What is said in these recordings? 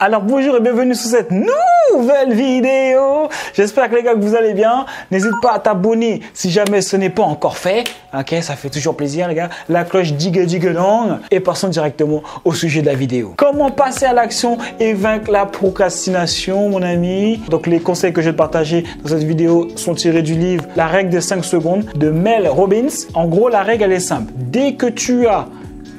Alors bonjour et bienvenue sur cette nouvelle vidéo. J'espère que les gars que vous allez bien. N'hésite pas à t'abonner si jamais ce n'est pas encore fait. Ok, ça fait toujours plaisir les gars. La cloche digue-digue-dong. Et passons directement au sujet de la vidéo. Comment passer à l'action et vaincre la procrastination mon ami. Donc les conseils que je vais te partager dans cette vidéo sont tirés du livre La règle des 5 secondes de Mel Robbins. En gros la règle elle est simple. Dès que tu as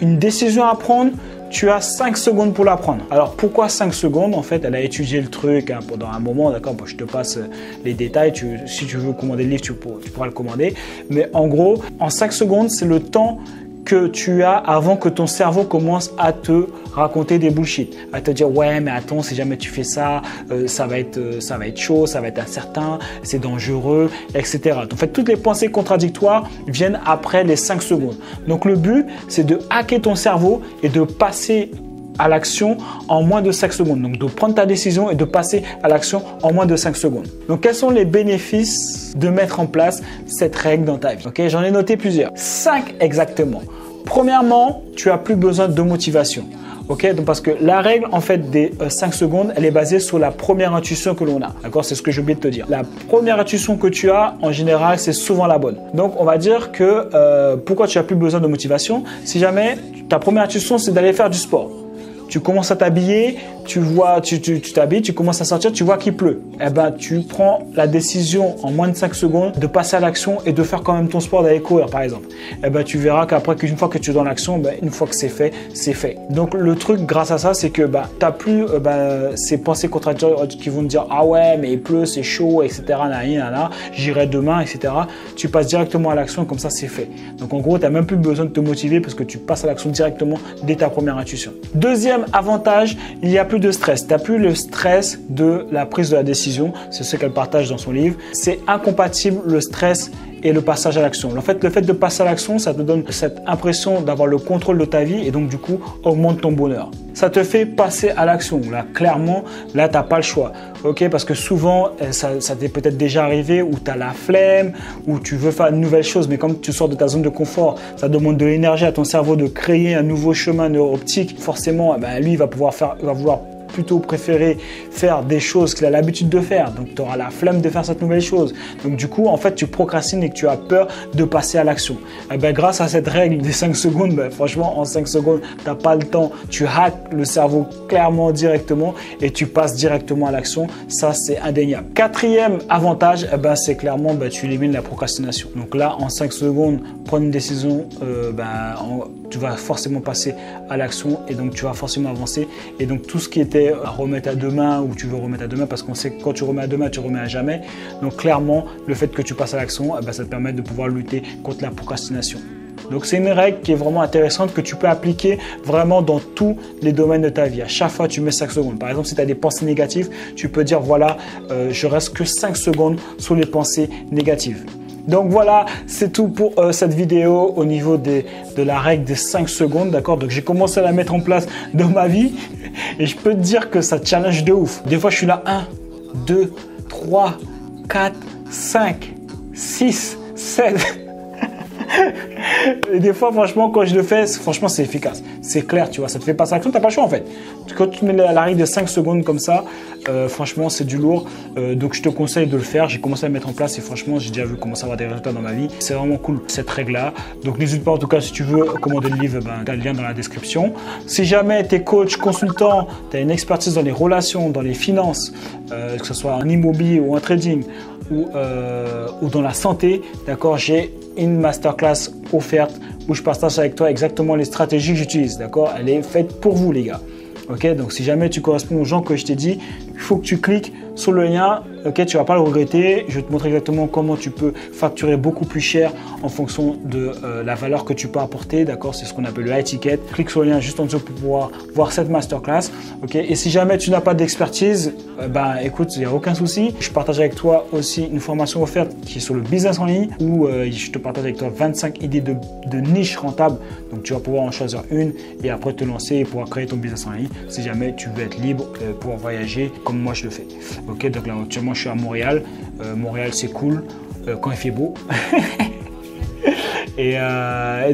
une décision à prendre, tu as 5 secondes pour la prendre. Alors pourquoi 5 secondes? En fait, elle a étudié le truc hein, pendant un moment, d'accord? Bon, je te passe les détails. Si tu veux commander le livre, tu pourras le commander. Mais en gros, en 5 secondes, c'est le temps que tu as avant que ton cerveau commence à te raconter des bullshit, à te dire ouais mais attends si jamais tu fais ça, ça va être chaud, ça va être incertain, c'est dangereux, etc. Donc, en fait, toutes les pensées contradictoires viennent après les 5 secondes. Donc le but c'est de hacker ton cerveau et de passer à l'action en moins de 5 secondes. Donc de prendre ta décision et de passer à l'action en moins de 5 secondes. Donc quels sont les bénéfices de mettre en place cette règle dans ta vie? Ok, j'en ai noté plusieurs. 5 exactement. Premièrement, tu as plus besoin de motivation. Ok, donc parce que la règle en fait des 5 secondes, elle est basée sur la première intuition que l'on a. D'accord, c'est ce que j'ai oublié de te dire. La première intuition que tu as, en général, c'est souvent la bonne. Donc on va dire que pourquoi tu as plus besoin de motivation? Si jamais ta première intuition, c'est d'aller faire du sport. Tu commences à t'habiller, tu t'habilles, tu commences à sortir, tu vois qu'il pleut. Eh ben, tu prends la décision en moins de 5 secondes de passer à l'action et de faire quand même ton sport d'aller courir, par exemple. Eh ben, tu verras qu'après, qu'une fois que tu es dans l'action, ben, une fois que c'est fait, c'est fait. Donc, le truc grâce à ça, c'est que ben, tu n'as plus ces pensées contradictoires qui vont te dire « Ah ouais, mais il pleut, c'est chaud, etc. J'irai demain, etc. » Tu passes directement à l'action, comme ça, c'est fait. Donc, en gros, tu n'as même plus besoin de te motiver parce que tu passes à l'action directement dès ta première intuition. Deuxième avantage, il n'y a plus de stress. Tu n'as plus le stress de la prise de la décision. C'est ce qu'elle partage dans son livre. C'est incompatible le stress et le passage à l'action. En fait, le fait de passer à l'action, ça te donne cette impression d'avoir le contrôle de ta vie et donc du coup, augmente ton bonheur. Ça te fait passer à l'action. Là, clairement, là, tu n'as pas le choix. Ok, parce que souvent, ça t'est peut-être déjà arrivé où tu as la flemme, où tu veux faire une nouvelle chose, mais comme tu sors de ta zone de confort, ça demande de l'énergie à ton cerveau de créer un nouveau chemin neurooptique. Forcément, ben, lui, il va vouloir plutôt préférer faire des choses qu'il a l'habitude de faire. Donc, tu auras la flemme de faire cette nouvelle chose. Donc, du coup, en fait, tu procrastines et que tu as peur de passer à l'action. Et ben, grâce à cette règle des 5 secondes, ben, franchement, en 5 secondes, tu n'as pas le temps. Tu hackes le cerveau clairement, directement et tu passes directement à l'action. Ça, c'est indéniable. Quatrième avantage, ben, c'est clairement, ben, tu élimines la procrastination. Donc là, en 5 secondes, prendre une décision, tu vas forcément passer à l'action et donc tu vas forcément avancer. Et donc, tout ce qui était à remettre à demain ou tu veux remettre à demain parce qu'on sait que quand tu remets à demain, tu remets à jamais. Donc clairement, le fait que tu passes à l'action, eh ben, ça te permet de pouvoir lutter contre la procrastination. Donc c'est une règle qui est vraiment intéressante que tu peux appliquer vraiment dans tous les domaines de ta vie. À chaque fois, tu mets 5 secondes. Par exemple, si tu as des pensées négatives, tu peux dire voilà, je reste que 5 secondes sur les pensées négatives. Donc voilà, c'est tout pour cette vidéo au niveau de la règle des 5 secondes, d'accord? Donc j'ai commencé à la mettre en place dans ma vie et je peux te dire que ça challenge de ouf. Des fois, je suis là 1, 2, 3, 4, 5, 6, 7. Et des fois, franchement, quand je le fais, franchement, c'est efficace. C'est clair, tu vois, ça te fait passer à l'action, t'as pas le choix en fait. Quand tu mets la règle de 5 secondes comme ça, franchement, c'est du lourd. Donc, je te conseille de le faire. J'ai commencé à le mettre en place et franchement, j'ai déjà vu commencer à avoir des résultats dans ma vie. C'est vraiment cool cette règle-là. Donc, n'hésite pas en tout cas, si tu veux commander le livre, ben, t'as le lien dans la description. Si jamais t'es coach, consultant, t'as une expertise dans les relations, dans les finances, que ce soit en immobilier ou en trading ou dans la santé, d'accord, j'ai une masterclass offerte où je partage avec toi exactement les stratégies que j'utilise, d'accord? Elle est faite pour vous, les gars. Ok, donc si jamais tu corresponds aux gens que je t'ai dit, il faut que tu cliques sur le lien. Ok, tu vas pas le regretter. Je vais te montrer exactement comment tu peux facturer beaucoup plus cher en fonction de la valeur que tu peux apporter. D'accord, c'est ce qu'on appelle le high ticket. Clique sur le lien juste en dessous pour pouvoir voir cette masterclass. Ok, et si jamais tu n'as pas d'expertise, ben écoute, il n'y a aucun souci. Je partage avec toi aussi une formation offerte qui est sur le business en ligne où je te partage avec toi 25 idées de niche rentable. Donc tu vas pouvoir en choisir une et après te lancer et pouvoir créer ton business en ligne. Si jamais tu veux être libre, pouvoir voyager comme moi je le fais. Ok, donc là actuellement je suis à Montréal. Montréal c'est cool quand il fait beau. Et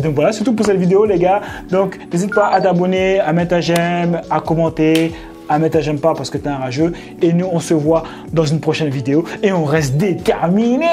donc voilà, c'est tout pour cette vidéo les gars. Donc n'hésite pas à t'abonner, à mettre un j'aime, à commenter, à mettre à j'aime pas parce que t'es un rageux. Et nous, on se voit dans une prochaine vidéo et on reste déterminés.